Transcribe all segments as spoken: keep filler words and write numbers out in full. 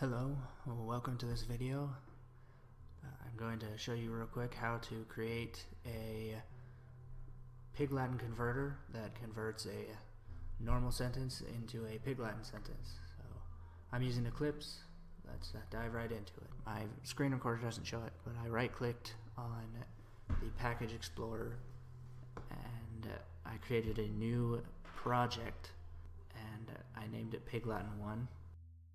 Hello, welcome to this video. Uh, I'm going to show you real quick how to create a Pig Latin converter that converts a normal sentence into a Pig Latin sentence. So I'm using Eclipse. Let's uh, dive right into it. My screen recorder doesn't show it, but I right-clicked on the Package Explorer and uh, I created a new project and uh, I named it Pig Latin one.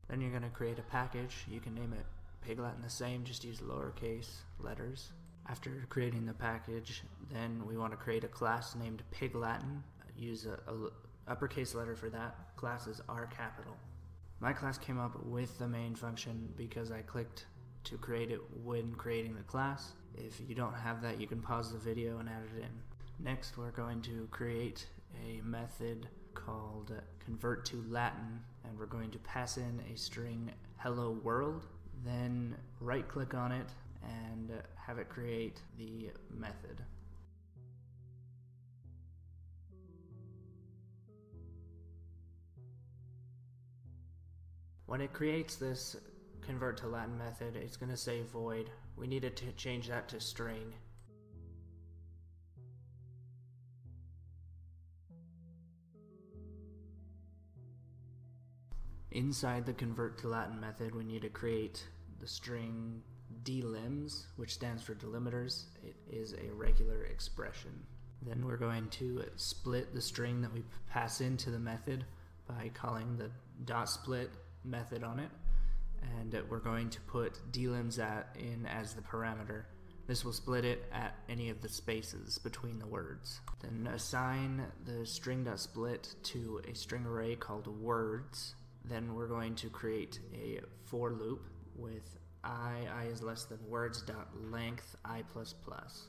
Then you're going to create a package. You can name it Pig Latin the same, just use lowercase letters. After creating the package, then we want to create a class named Pig Latin. Use a, a uppercase letter for that. Classes are capital. My class came up with the main function because I clicked to create it when creating the class. If you don't have that, you can pause the video and add it in. Next, we're going to create a method called convert to Latin, and we're going to pass in a string hello world, then right click on it and have it create the method. When it creates this convert to Latin method, it's going to say void. We needed to change that to string. Inside the convert to Latin method, we need to create the string delims, which stands for delimiters. It is a regular expression. Then we're going to split the string that we pass into the method by calling the dot split method on it, and we're going to put delims at in as the parameter. This will split it at any of the spaces between the words. Then assign the string.split to a string array called words. Then we're going to create a for loop with I, I is less than words dot length I plus plus.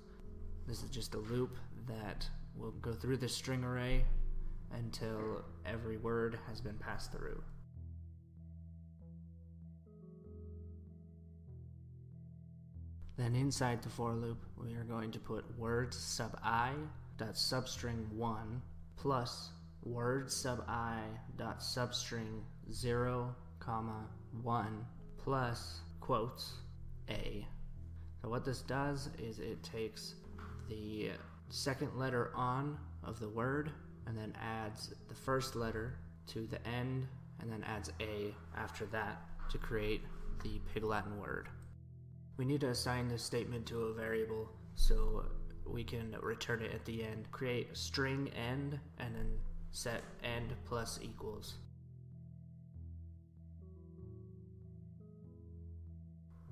This is just a loop that will go through the string array until every word has been passed through. Then inside the for loop, we are going to put words sub I dot substring one plus word sub I dot substring zero comma one plus quotes a. So what this does is it takes the second letter on of the word and then adds the first letter to the end and then adds a after that to create the Pig Latin word. We need to assign this statement to a variable so we can return it at the end. Create string end and then set end plus equals.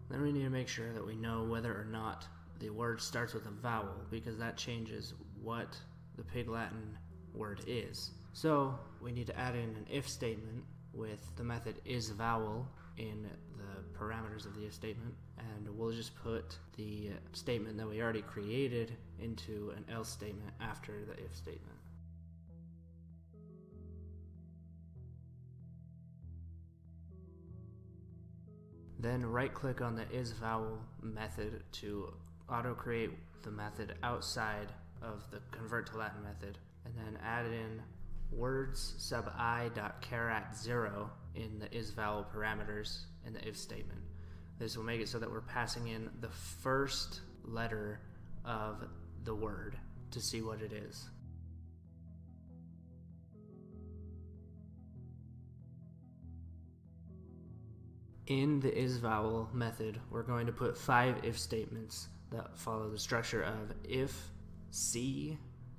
Then we need to make sure that we know whether or not the word starts with a vowel, because that changes what the Pig Latin word is. So we need to add in an if statement with the method isVowel in the parameters of the if statement, and we'll just put the statement that we already created into an else statement after the if statement. Then right-click on the isVowel method to auto-create the method outside of the convert to Latin method, and then add in words sub I dot caret zero in the isVowel parameters in the if statement. This will make it so that we're passing in the first letter of the word to see what it is. In the isVowel method, we're going to put five if statements that follow the structure of if C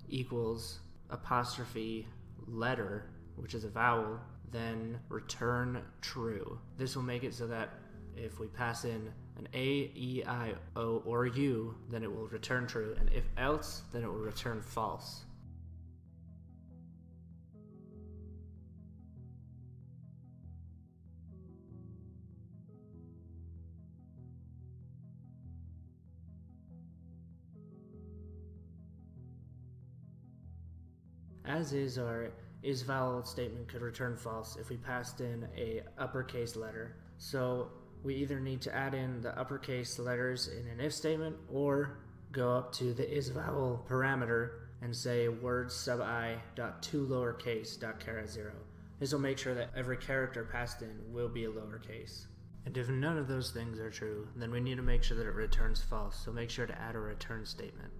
equals apostrophe letter, which is a vowel, then return true. This will make it so that if we pass in an A, E, I, O, or U, then it will return true, and if else, then it will return false. As is, our isVowel statement could return false if we passed in a uppercase letter. So we either need to add in the uppercase letters in an if statement or go up to the isVowel parameter and say words sub I dot two lowercase dot caret zero. This will make sure that every character passed in will be a lowercase. And if none of those things are true, then we need to make sure that it returns false, so make sure to add a return statement.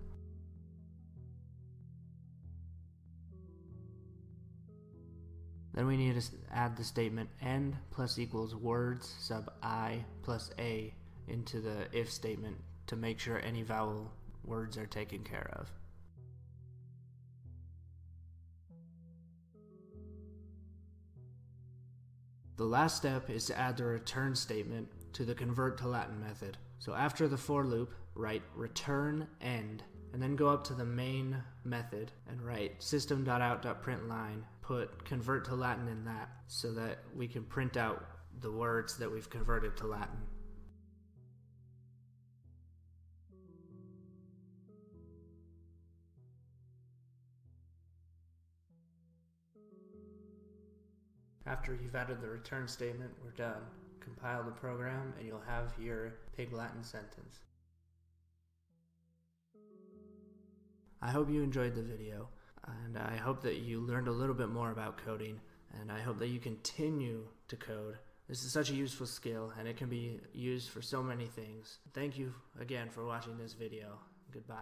Then we need to add the statement end plus equals words sub I plus a into the if statement to make sure any vowel words are taken care of. The last step is to add the return statement to the convert to Latin method. So after the for loop, write return end, and then go up to the main method and write system dot out dot println, put convert to Latin in that, so that we can print out the words that we've converted to Latin. After you've added the return statement, we're done. Compile the program and you'll have your Pig Latin sentence. I hope you enjoyed the video, and I hope that you learned a little bit more about coding, and I hope that you continue to code. This is such a useful skill, and it can be used for so many things. Thank you again for watching this video. Goodbye.